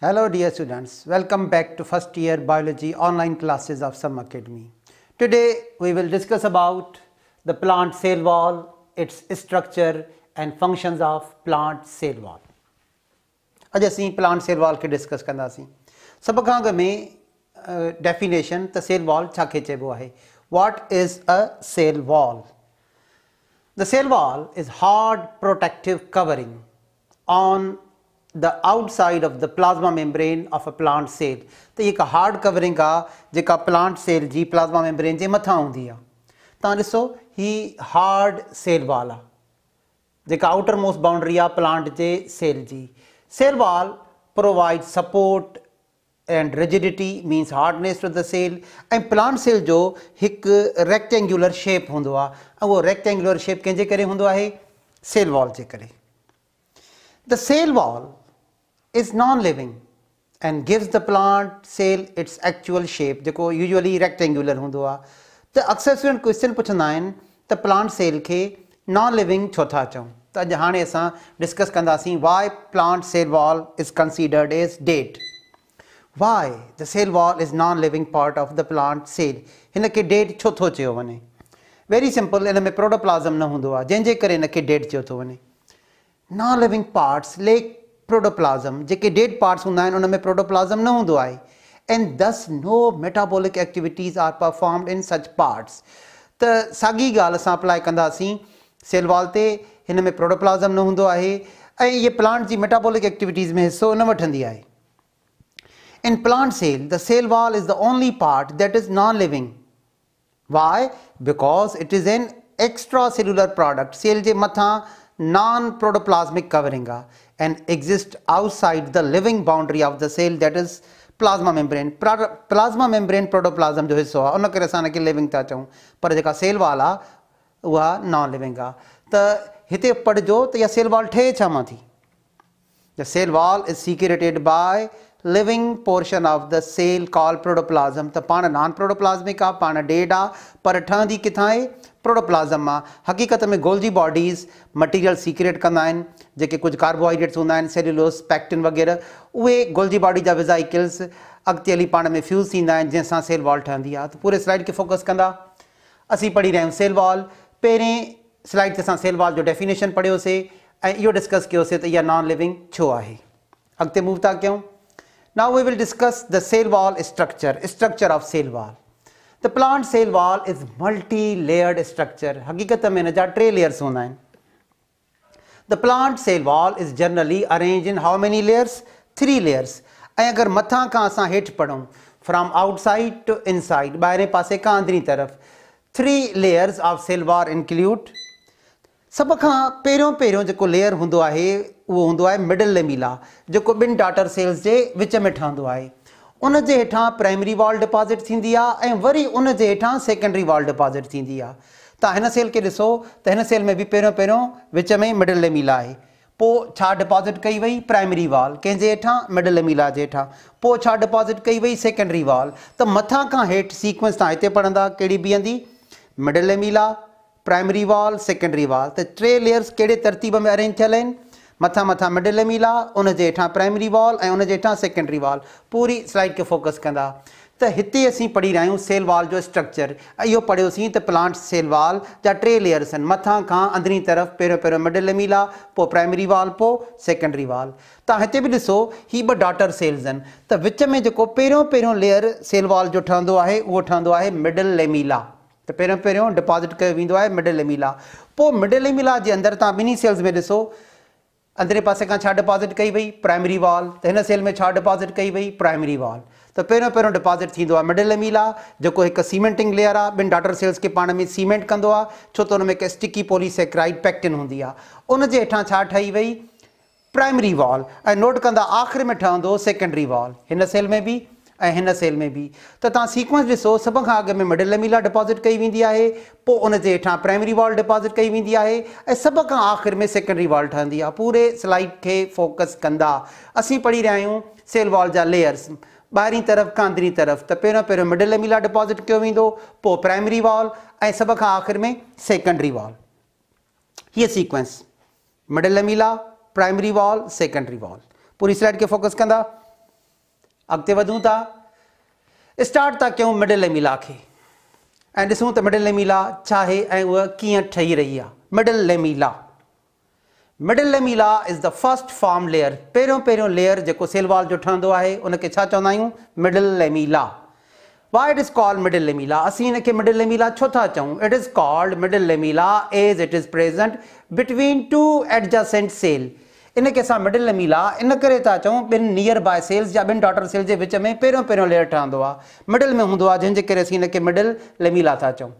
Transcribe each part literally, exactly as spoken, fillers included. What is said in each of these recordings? Hello dear students, welcome back to first year biology online classes of Some Academy. Today we will discuss about the plant cell wall, its structure and functions of plant cell wall. Aaj assi plant cell wall ke discuss kandasi. Sabak aage mein uh, definition the cell wall cha khechebo hai. What is a cell wall? The cell wall is hard protective covering on the outside of the plasma membrane of a plant cell. तो ये का hard covering का जेका plant cell जी plasma membrane जे मथा होंदी है तां ॾिसो ही hard cell wall आ जेका outermost boundary uh plant J cell ji. Cell wall provides support and rigidity means hardness to the cell and plant cell जो हिक rectangular shape होंदो आ ऐं उहो rectangular shape कंहिंजे करे होंदो आहे cell wall जे करे. The cell wall is non-living and gives the plant cell its actual shape जो usually rectangular होंदो आ. तो अक्सर स्टूडेंट क्वेश्चन पुछंदा आहिनि त प्लांट सेल खे नॉन लिविंग छो था चऊं. त अॼु हाणे असां डिस्कस कंदासीं why plant cell wall is considered as dead. Why the cell wall is non living part of the plant cell. हिन खे डेड छो थो चयो वञे? वेरी सिंपल, हिन में प्रोटोप्लाज़म न हूंदो आहे जंहिंजे करे हिन खे डेड चयो थो वञे. Non living parts like protoplasm जेके डेड पार्ट्स होंदा आहिनि उन में प्रोटोप्लाज्म न होंदो आहे and thus no metabolic activities are performed in such parts. त साॻी ॻाल्हि असां अप्लाई कंदासीं सेल वॉल ते. हिन में प्रोटोप्लाज्म न हूंदो आहे ऐं इहे प्लांट जी मेटाबॉलिक एक्टिविटीज़ में हिसो न वठंदी आहे. In plant cell the cell wall is the only part that is non living. Why? Because it is an extra cellular product. Cell जे मथां non-protoplasmic covering and exist outside the living boundary of the cell that is plasma membrane. Plasma membrane protoplasm जो हिस्सो आहे उन करे असां हिनखे living था चऊं पर जेका सेल वॉल आहे उहा नॉन लिविंग आहे. त हिते पढ़िजो त इहा सेल वॉल ठहे छा मां थी. The cell wall is secreted by living portion of the cell call protoplasm. त पाण नॉन प्रोटोप्लाज़मिक आहे, पाण डेड आहे पर ठहंदी किथां आहे? प्रोटोप्लाज़म मां. हक़ीक़त में गोल्जी बॉडीज़ मटीरियल सीक्रेट कंदा आहिनि जेके कुझु कार्बोहाइड्रेट्स हूंदा आहिनि, सेल्युलोस, पैक्टिन वग़ैरह. उहे गोल्जी बॉडी जा विज़ाइकल्स अॻिते हली पाण में फ्यूज़ थींदा आहिनि जंहिंसां सेल वॉल ठहंदी आहे. त पूरे स्लाइड खे फोकस कंदा. असीं पढ़ी रहिया आहियूं सेल वॉल. पहिरें स्लाइड ते असां सेल वॉल जो डेफिनेशन पढ़ियोसीं ऐं इहो डिस्कस कयोसीं त इहा नॉन लिविंग छो आहे. अॻिते मूव था कयूं. Now we will discuss the cell wall structure. Structure of cell wall. The plant cell wall is multi-layered structure. हकीकत में इनजा टे layers होंदा आहिनि. The plant cell wall is generally arranged in how many layers? Three layers. ऐं अगरि मथां खां असां हेठि पढ़ूं from outside to inside, ॿाहिरें पासे खां अंदरीं तरफ़, three layers of cell wall include. सभ खां पहिरियों पहिरियों जेको लेयर हूंदो आहे उहो हूंदो आहे मिडल लेमिला जेको ॿिनि डाटर सेल्स जे विच में ठहंदो आहे. उन जे हेठां प्राइमरी वॉल डिपॉज़िट थींदी आहे ऐं वरी उन जे हेठां सेकेंडरी वॉल डिपॉज़िट थींदी आहे. तव्हां हिन सेल खे ॾिसो त हिन सेल में बि पहिरियों पहिरियों विच में मिडल लेमिला आहे, पोइ छा डिपॉज़िट कई वई? Primary wall. कंहिंजे हेठां? मिडल लेमिला जे हेठां. पोइ छा डिपॉज़िट कई वई? Secondary wall. त मथां खां हेठि सीक्वेंस तव्हां हिते पढ़ंदा कहिड़ी बीहंदी? Middle lamella, primary wall, secondary wall. त टे लेयर्स कहिड़े तरतीब में अरेंज थियल आहिनि? मथां मथां मिडल लेमिला, उन जे हेठां प्राइमरी वॉल ऐं उन जे हेठां सेकेंडरी वॉल. पूरी स्लाइड खे फोकस कंदा. त हिते असीं पढ़ी रहिया आहियूं सेल वॉल जो स्ट्रक्चर. इहो पढ़ियोसीं त प्लांट सेल वॉल जा टे लेयर्स आहिनि. मथां खां अंदरीं तरफ़ पहिरियों पहिरियों मिडल लेमिला, पोइ प्राइमरी वॉल, पोइ सेकेंडरी वॉल. तव्हां हिते बि ॾिसो ही ॿ डॉटर सेल्स आहिनि त विच में जेको पहिरियों पहिरियों लेयर सेल वॉल जो ठहंदो आहे उहो ठहंदो आहे मिडल लेमिला. त पहिरियों पहिरियों डिपॉज़िट कयो वेंदो आहे मिडल लेमिला. पोइ मिडल लेमिला जे अंदरि तव्हां ॿिन्ही सेल्स में ॾिसो अंदरे पासे खां छा डिपॉज़िट कई वई? Primary wall. त हिन सेल में छा डिपॉज़िट कई वई? Primary wall. त पहिरियों पहिरियों डिपॉज़िट थींदो आहे मिडल लेमिला जेको हिकु सीमेंटिंग लेयर आहे, ॿिनि डाटर सेल्स खे पाण में सीमेंट कंदो आहे छो त हुन में हिकु स्टिकी पॉलीसेकेराइड पैक्टिन हूंदी आहे. उन जे हेठां छा ठही वई? Primary wall. ऐं नोट कंदा आख़िर में ठहंदो सेकेंडरी वॉल, हिन सेल में बि ऐं हिन सेल में बि. त तव्हां सीक्वेंस ॾिसो सभ खां अॻु में मिडल लेमिला डिपॉज़िट कई वेंदी आहे, पोइ उन जे हेठां प्राइमरी वॉल डिपॉज़िट कई वेंदी आहे ऐं सभ खां आख़िर में सेकेंडरी वॉल ठहंदी आहे. पूरे स्लाइड खे फोकस कंदा. असीं पढ़ी रहिया आहियूं सेल वॉल जा लेयर्स ॿाहिरीं तरफ़ खां अंदरीं तरफ़. त पहिरियों पहिरियों मिडल लेमिला डिपॉज़िट कयो वेंदो, पोइ प्राइमरी वॉल ऐं सभ खां आख़िर में सेकेंडरी वॉल. हीअ sequence middle lamella, primary wall, secondary wall. पूरी स्लाइड खे फोकस कंदा. अॻिते वधूं था, स्टार्ट था कयूं मिडिल लैमेला खे ऐं ॾिसूं त मिडिल लैमेला छा आहे ऐं उहा कीअं ठही रही आहे। Middle lamella middle lamella is the first form layer, पहिरियों पहिरियों लेयर जेको सेल वॉल जो ठहंदो आहे उनखे छा चवंदा आहियूं middle lamella. Why it is called middle lamella? असीं इनखे middle lamella छो था चऊं? It is called middle lamella as it is present between two adjacent cell। इनखे असां middle lamella इन करे था चऊं ॿिनि नियर बाय सेल्स या ॿिनि डॉटर सेल्स जे विच में पहिरियों पहिरियों लेयर ठहंदो आहे, मिडल में हूंदो आहे, जंहिंजे करे असीं इनखे मिडल lamella था चऊं।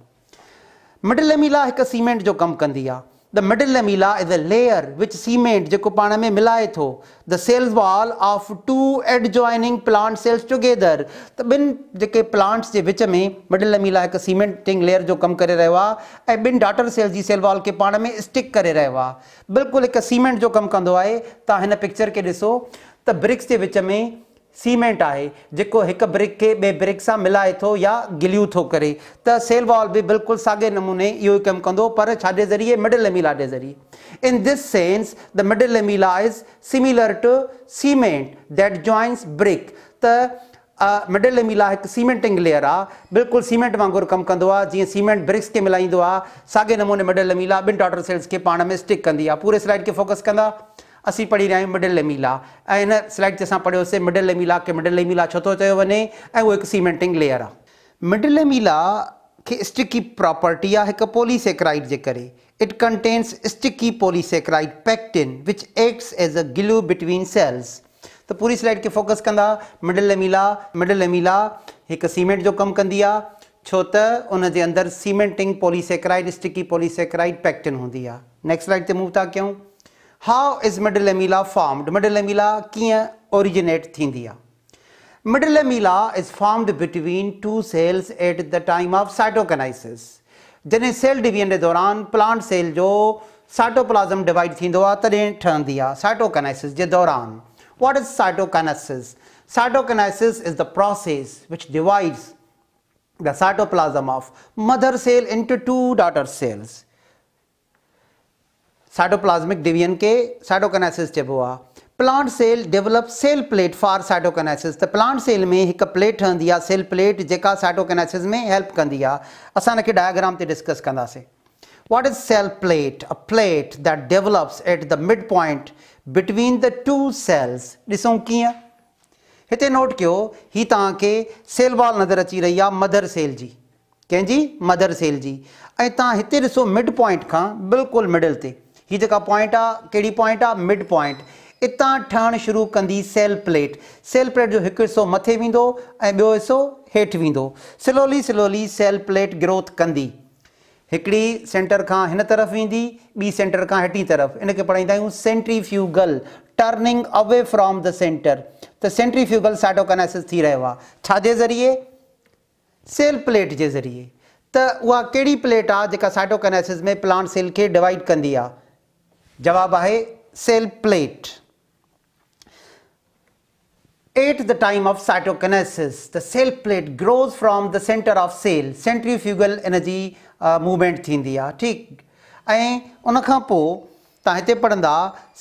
मिडल lamella हिकु सीमेंट जो कमु कंदी आहे। The middle lamella is a layer which cement जेको पाण में मिलाए थो the cell wall of two adjoining plant cells together। त ॿिनि जेके प्लांट्स जे विच में मिडल लमीला हिकु सीमेंटिंग लेयर जो कमु करे रहियो आहे ऐं ॿिनि डॉटर सेल्स जी सेल वॉल खे पाण में स्टिक करे रहियो आहे, बिल्कुलु हिकु सीमेंट जो कमु कंदो आहे। तव्हां हिन पिक्चर खे ॾिसो त ब्रिक्स जे विच में सीमेंट आहे जेको हिकु ब्रिक खे ॿिए ब्रिक सां मिलाए थो या गिलियूं थो करे, त सेल वॉल बि बिल्कुलु साॻे नमूने इहो ई कमु कंदो, पर छाजे ज़रिए मिडल लैमेला जे ज़रिए। In this sense the middle lamella is similar to cement that joins brick. त मिडल लैमेला हिकु सीमेंटिंग लेयर आहे, बिल्कुलु सीमेंट वांगुरु कमु कंदो आहे। जीअं सीमेंट ब्रिक्स खे मिलाईंदो आहे, साॻे नमूने मिडल लैमेला ॿिनि डॉटर सेल्स खे पाण में स्टिक कंदी आहे। पूरे स्लाइड खे फोकस कंदा, असीं पढ़ी रहिया आहियूं मिडल लैमेला ऐं हिन स्लाइड ते असां पढ़ियोसीं मिडल लैमेला खे मिडल लैमेला छो थो चयो वञे ऐं उहो हिकु सीमेंटिंग लेयर आहे। मिडल लैमेला खे स्टिकी प्रॉपर्टी आहे हिकु पॉलीसेक्राइड जे करे। It contains sticky polysaccharide pectin which acts as a glue between cells. त पूरी स्लाइड खे फोकस कंदा, मिडल लैमेला मिडल लैमेला हिकु सीमेंट जो कमु कंदी आहे छो त उनजे अंदरि cementing polysaccharide sticky polysaccharide pectin हूंदी आहे। नेक्स्ट स्लाइड ते मूव था कयूं। How is middle lamella formed? Middle lamella kiyan originate thindi a? Middle lamella is formed between two cells at the time of cytokinesis. Jane cell division de doran plant cell jo cytoplasm divide thindo a tade thandi a cytokinesis je doran. What is cytokinesis? Cytokinesis is the process which divides the cytoplasm of mother cell into two daughter cells। Cytoplasmic division के cytokinesis चइबो आहे। Plant cell develop cell plate for cytokinesis. त plant cell में हिकु plate ठहंदी आहे cell plate जेका cytokinesis में हेल्प कंदी आहे। असां हिनखे डायग्राम ते डिस्कस कंदासीं। What is cell plate? A plate that develops at the mid point between the two cells. ॾिसूं कीअं, हिते नोट कयो, ही तव्हांखे सेल वॉल नज़र अची रही आहे मदर सेल जी, कंहिंजी मदर सेल जी, ऐं तव्हां हिते ॾिसो मिड पॉइंट खां बिल्कुलु मिडल ते ही जेका पॉइंट आहे कहिड़ी पॉइंट आहे मिड पॉइंट, इतां ठहणु शुरू कंदी सेल प्लेट। सेल प्लेट जो हिकु हिसो मथे वेंदो ऐं ॿियो हिसो हेठि वेंदो। Slowly slowly cell plate growth कंदी, हिकिड़ी सेंटर खां हिन तरफ़ वेंदी, ॿी सेंटर खां हेठीं तरफ़। इनखे पढ़ाईंदा आहियूं centrifugal turning away from the centre. त सेंट्रीफ्यूगल साइटोकिनेसिस थी रहियो आहे छाजे ज़रिए सेल प्लेट जे ज़रिए। त उहा कहिड़ी प्लेट आहे जेका साइटोकिनेसिस में प्लांट सेल खे डिवाइड कंदी आहे? जवाब है cell plate. At the time of cytokinesis, the cell plate grows from the center of cell। Centrifugal energy uh, movement थींदी आहे, ठीक। ऐं उनखां पोइ तव्हां हिते पढ़ंदा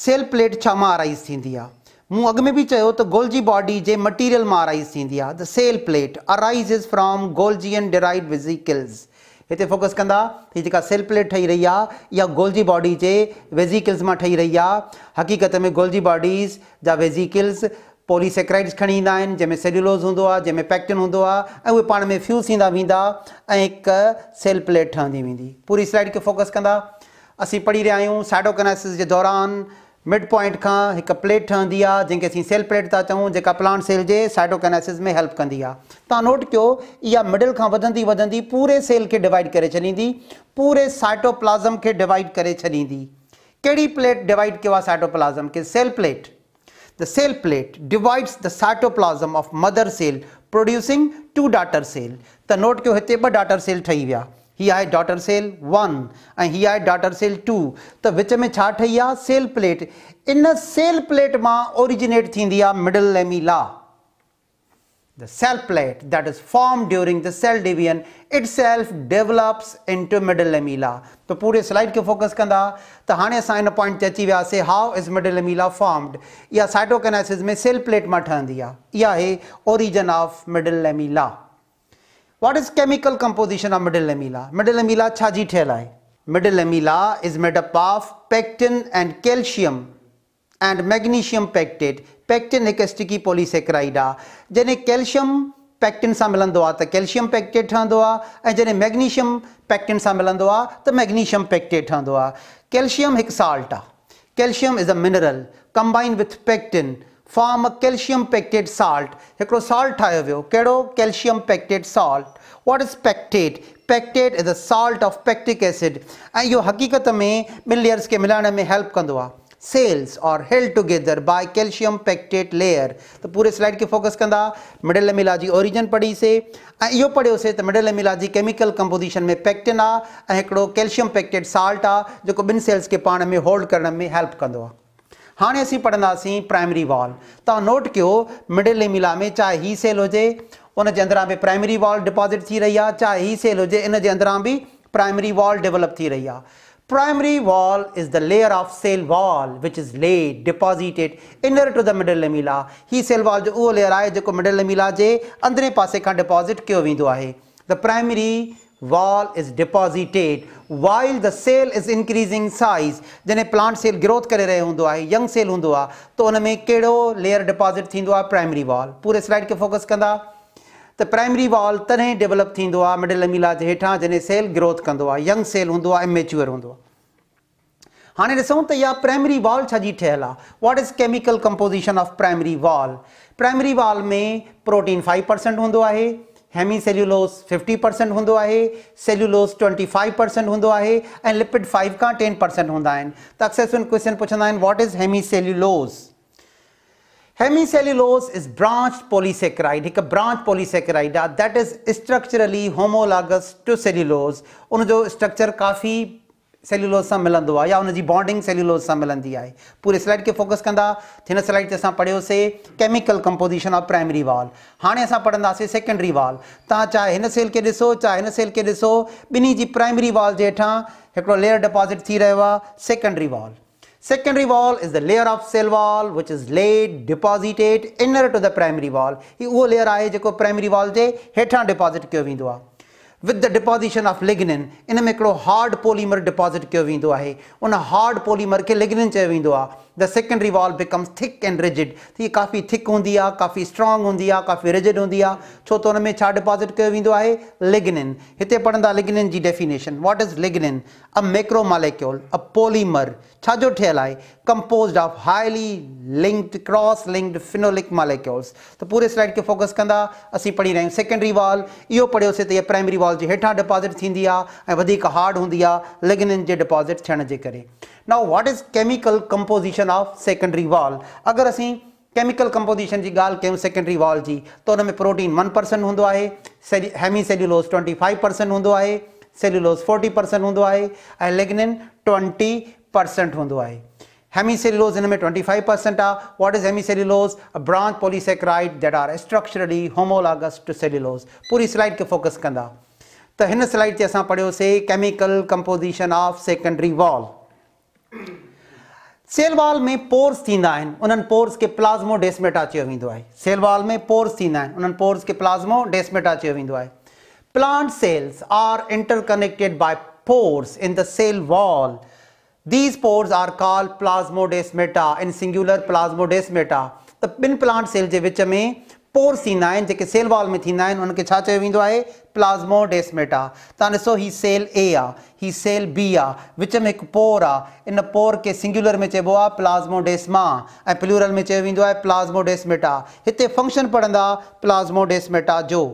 सेल प्लेट छा मां अराइज़ थींदी आहे। मूं अॻु में बि चयो त गोल्जी बॉडी जे मटीरियल मां अराइज़ थींदी आहे। The cell plate arises from Golgian derived vesicles. हिते फोकस कंदा, ही जेका सेल प्लेट ठही रही आहे या गोल्जी बॉडी जे वेसिकल्स मां ठही रही आहे। हक़ीक़त में गोल्जी बॉडीज़ जा वेसिकल्स पॉलीसेक्राइड्स खणी ईंदा आहिनि जंहिंमें सेल्यूलोज़ हूंदो आहे, जंहिंमें पैक्टिन हूंदो आहे, ऐं उहे पाण में फ्यूज़ थींदा वेंदा ऐं हिकु सेल प्लेट ठहंदी वेंदी। पूरी स्लाइड खे फोकस कंदा, असीं पढ़ी रहिया आहियूं साइटोकिनेसिस जे दौरान मिड पॉइंट खां हिकु प्लेट ठहंदी आहे जंहिंखे असीं सेल प्लेट था चऊं, जेका प्लांट सेल जे साइटोकिनेसिस में हेल्प कंदी आहे। तव्हां नोट कयो, इहा मिडल खां वधंदी वधंदी पूरे सेल खे डिवाइड करे छॾींदी, पूरे साइटोप्लाज़म खे डिवाइड करे छॾींदी। कहिड़ी प्लेट डिवाइड कयो आहे साइटोप्लाज़म खे? Cell plate. The cell plate divides the cytoplasm of mother cell producing two daughter cell. त नोट कयो, हिते ॿ डॉटर सेल ठही विया, हीअ आहे डॉटर सेल वन ऐं हीअ आहे डॉटर सेल टू। त विच में छा ठही आहे? Cell plate. इन सेल प्लेट मां ओरिजिनेट थींदी आहे middle lamella. The cell plate that is formed during the cell division itself develops into middle lamella. So, पूरे slide के focus कंदा तो हाने sign point चची व्या से how is middle lamella formed या cytokinesis में cell plate में ठहंदी आ या है origin of middle lamella. What is chemical composition of middle lamella? Middle lamella छाजी ठेला है. Middle lamella is made up of pectin and calcium and magnesium pectate. Pectin एक sticky polysaccharide आ जने कैल्शियम पैक्टिन सां मिलंदो आ त कैल्शियम पैक्टेट ठहंदो आ ऐं जने मैग्नीशियम पैक्टिन सां मिलंदो आ त मैग्नीशियम पैक्टेट ठहंदो आ. कैल्शियम हिकु साल्ट आ. Calcium is a mineral. Combine with pectin form a calcium pectate salt. हिकिड़ो साल्ट ठाहियो वियो कहिड़ो? Calcium pectate salt. What is pectate? Pectate is a salt of pectic acid ऐं इहो हक़ीक़त में ॿिनि लेयर्स खे मिलाइण में हेल्प कंदो आ. Cells are held together by calcium pectate layer. तो पूरे slide के focus कंदा middle lamella जी origin पढ़ी से ऐं इहो पढ़ियो से त middle lamella जी chemical composition में pectin आ ऐं हिकिड़ो calcium pectate salt आ जेको ॿिनि cells खे पाण में hold करण में help कंदो आहे. हाँ असीं पढ़ंदासीं प्राइमरी वॉल. तव्हां नोट कयो मिडल लेमिला में चाहे ही सेल हुजे उन जे अंदरां बि प्राइमरी वॉल डिपॉज़िट थी रही आहे, चाहे ही सेल हुजे इन जे अंदरां बि प्राइमरी वॉल डेवलप थी रही आहे. Primary wall is the layer of cell wall which is laid, deposited inner to the middle lamella. He cell wall जो उहो layer आहे जेको middle lamella जे अंदरे पासे खां deposit कयो वेंदो आहे. The primary wall is deposited while the cell is increasing size. जॾहिं plant cell growth करे रहियो हूंदो आहे, young cell हूंदो आहे, तो उन में कहिड़ो layer deposit थींदो आहे? Primary wall. पूरे slide खे focus कंदा त प्राइमरी वॉल तॾहिं डेवलप थींदो आहे मिडल लेमिला जे हेठां जॾहिं सेल ग्रोथ कंदो आहे, यंग सेल हूंदो आहे, इमेच्योर हूंदो आहे. हाणे ॾिसूं त इहा प्राइमरी वॉल छाजी ठहियलु आहे. What is chemical composition of primary wall? Primary wall में प्रोटीन फाइव परसेंट हूंदो आहे, हेमी सेल्यूलोस फिफ्टी परसेंट हूंदो आहे, सेल्यूलोस ट्वेंटी फाइव परसेंट हूंदो आहे ऐं लिपिड फाइव खां टेन परसेंट हूंदा आहिनि. त अक्सर क्वेश्चन पुछंदा आहिनि what is hemicellulose? Hemicellulose is branched polysaccharide. एक branch polysaccharide that is structurally homologous to cellulose. उनजो structure काफ़ी cellulose सां मिलंदो आहे या उनजी बॉन्डिंग cellulose सां मिलंदी आहे. पूरे स्लाइड खे फोकस कंदा थिन स्लाइड ते असां पढ़ियोसीं chemical composition of primary wall. हाणे असां पढ़ंदासीं सेकेंडरी वॉल. तव्हां चाहे हिन सेल खे ॾिसो चाहे हिन सेल खे ॾिसो, ॿिन्ही जी प्राइमरी वॉल जे हेठां हिकिड़ो लेयर डिपॉज़िट थी रहियो आहे, secondary wall. Secondary wall is the layer of cell wall which is laid, deposited inner to the primary wall. ये वो layer आए जेको primary wall जे हेठां deposit कियो वेंदो आहे. With the deposition of lignin, इन में हिकिड़ो hard polymer deposit कियो वेंदो आहे. उन hard polymer खे lignin चयो वेंदो आहे. The secondary wall becomes thick and rigid. तो ये काफ़ी thick हूंदी आहे, काफ़ी strong हूंदी आहे, काफ़ी rigid हूंदी आहे, छो त उन में छा deposit कियो वेंदो आहे? Lignin. हिते पढ़ंदा lignin ji definition. What is lignin? A macromolecule, a polymer. छा जो ठहियलु आहे? Composed of highly linked cross linked phenolic molecules. तो पूरे स्लाइड खे फोकस कंदा असीं पढ़ी रहियूं सेकेंडरी वॉल. इहो पढ़ियोसीं त इहा प्राइमरी वॉल जे हेठां डिपॉज़िट थींदी आहे ऐं वधीक हार्ड हूंदी आहे लिग्निन जे डिपॉज़िट थियण जे करे. Now what is chemical composition of secondary wall? अगरि असीं केमिकल कंपोजिशन जी ॻाल्हि कयूं सेकेंडरी वॉल जी त हुन में प्रोटीन वन परसेंट हूंदो आहे, hemicellulose twenty five percent हूंदो आहे, सेल्यूलोस फोर्टी परसेंट हूंदो आहे ऐं लिग्निन ट्वेंटी परसेंट हूंदो आहे. हेमी सेल्यूलोस इन में ट्वेंटी फाइव परसेंट आहे. What is hemicellulose? A branch polysaccharide that are structurally homologous to cellulose. पूरी स्लाइड खे फोकस कंदा त हिन स्लाइड ते असां पढ़ियोसीं chemical composition of secondary wall. Cell wall में पोर्स थींदा आहिनि, उन्हनि पोर्स खे प्लाज़्मोडेस्मेटा चयो वेंदो आहे. सेल वॉल में पोर्स थींदा आहिनि, उन्हनि पोर्स खे प्लाज़्मोडेस्मेटा चयो वेंदो आहे. Plant cells are interconnected by pores in the cell wall. These pores are called plasmodesmata in singular plasmodesmata. त ॿिनि प्लांट सेल जे विच में पोर्स थींदा आहिनि जेके सेल वॉल में थींदा आहिनि, उनखे छा चयो वेंदो आहे? प्लाज़्मोडेस्मेटा. तव्हां ॾिसो ही सेल ए आहे, ही सेल बी आहे, विच में हिकु पोर आहे. इन पोर खे सिंगुलर में चइबो आहे प्लाज़्मोडेस्मा ऐं प्लूरल में चयो वेंदो आहे प्लाज़्मोडेस्मेटा. हिते फंक्शन पढ़ंदा प्लाज़्मोडेस्मेटा जो.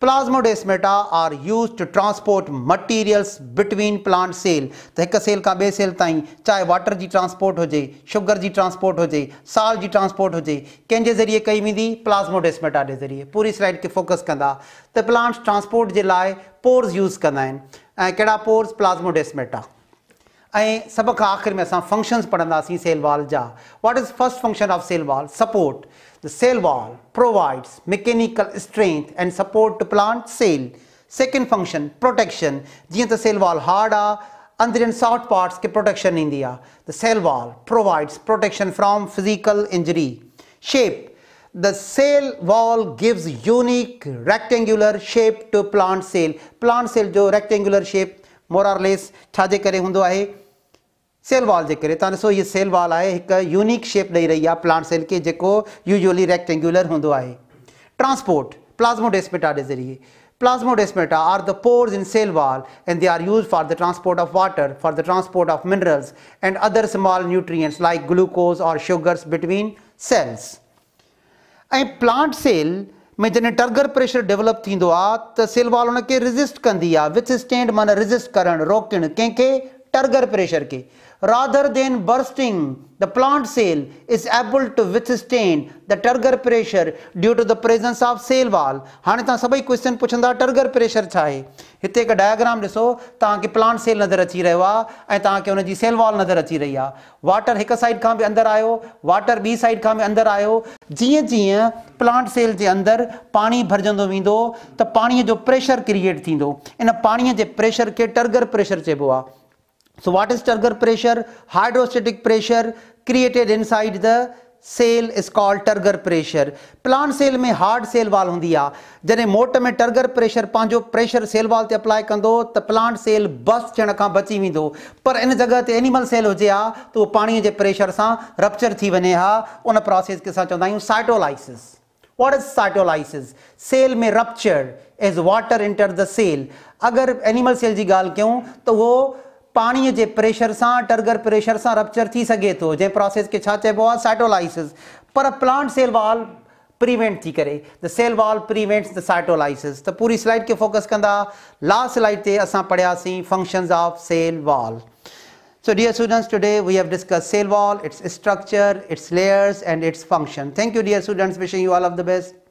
Plasmodesmata are use to transport materials between plant cell. त हिकु सेल खां ॿिए सेल ताईं चाहे वाटर जी ट्रांसपोर्ट हुजे, शुगर जी ट्रांसपोर्ट हुजे, साल जी ट्रांसपोर्ट हुजे, कंहिंजे ज़रिए कई वेंदी? प्लाज़्मोडेस्मेटा जे ज़रिए. पूरी स्लाइड खे फोकस कंदा त प्लांट्स ट्रांसपोर्ट जे लाइ पोर्स यूज़ कंदा आहिनि ऐं कहिड़ा पोर्स? प्लाज़्मोडेस्मेटा. ऐं सबक़ आख़िर में असां फंक्शन्स पढ़ंदासीं सेल वॉल जा. What is first function of cell wall? Support. The cell wall provides mechanical strength and support to plant cell. Second function protection. जीअं त सेल वॉल हार्ड आहे, अंदरियन सॉफ्ट पार्ट्स खे प्रोटेक्शन ईंदी आहे. The cell wall provides protection from physical injury. Shape. The cell wall gives unique rectangular shape to plant cell. Plant cell जो rectangular shape more or less छाजे करे हुंदो आहे cell wall जे करे. ताने सो ये cell wall आहे एक unique shape ॾेई रही आहे plant cell के जेको usually rectangular हुंदो आहे. Transport. Plasmodesmata जे ज़रिए. Plasmodesmata are the pores in cell wall and they are used for the transport of water, for the transport of minerals and other small nutrients like glucose or sugars between cells. ऐं plant cell में जॾहिं turgor pressure develop थींदो आहे त cell wall उनखे रिज़िस्ट कंदी आहे. Withstand माना रिज़िस्ट करणु, रोकणु कंहिंखे, टर्गर प्रेशर खे. Rather than bursting the plant cell is able to withstand the turgor pressure due to the presence of cell wall. हाणे तव्हां सभई क्वेश्चन पुछंदा टर्गर प्रेशर छा आहे. हिते हिकु डायग्राम ॾिसो, तव्हांखे प्लांट सेल नज़र अची रहियो आहे ऐं तव्हांखे हुनजी सेल वॉल नज़र अची रही आहे. वाटर हिकु साइड खां बि अंदरि आयो, वाटर ॿी साइड खां बि अंदरि आयो. जीअं जीअं प्लांट सेल जे अंदरि पाणी भरिजंदो वेंदो त पाणीअ जो प्रेशर क्रिएट थींदो. इन पाणीअ जे प्रेशर खे टर्गर प्रेशर चइबो आहे. So what is turgor pressure? Hydrostatic pressure created inside the cell is called turgor pressure. Plant cell में hard cell wall हुंदी आहे. जॾहिं मोट में turgor pressure पंहिंजो pressure cell wall ते अप्लाई कंदो त plant cell बस्ट थियण खां बची वेंदो. पर इन जॻह ते animal cell हुजे हा त उहो पाणीअ जे pressure सां rupture थी वञे हा. उन process खे असां चवंदा आहियूं cytolysis. What is cytolysis? Cell में rupture as water enters the cell. अगर animal cell जी ॻाल्हि कयूं त उहो पानी जे प्रेशर से टर्गर प्रेशर से रप्चर थी सके तो जै प्रोसेस के छा चइबो आहे साइटोलाइसिस. पर प्लांट सेल वॉल प्रिवेंट थी करे. The cell wall prevents the cytolysis. तो पूरी स्लाइड के फोकस कंदा. लास्ट स्लाइड ते असां पढ़ियासीं functions of cell wall. So dear students, today we have discuss cell wall, its structure, its layers and its function. Thank you dear students, wishing you all of the best.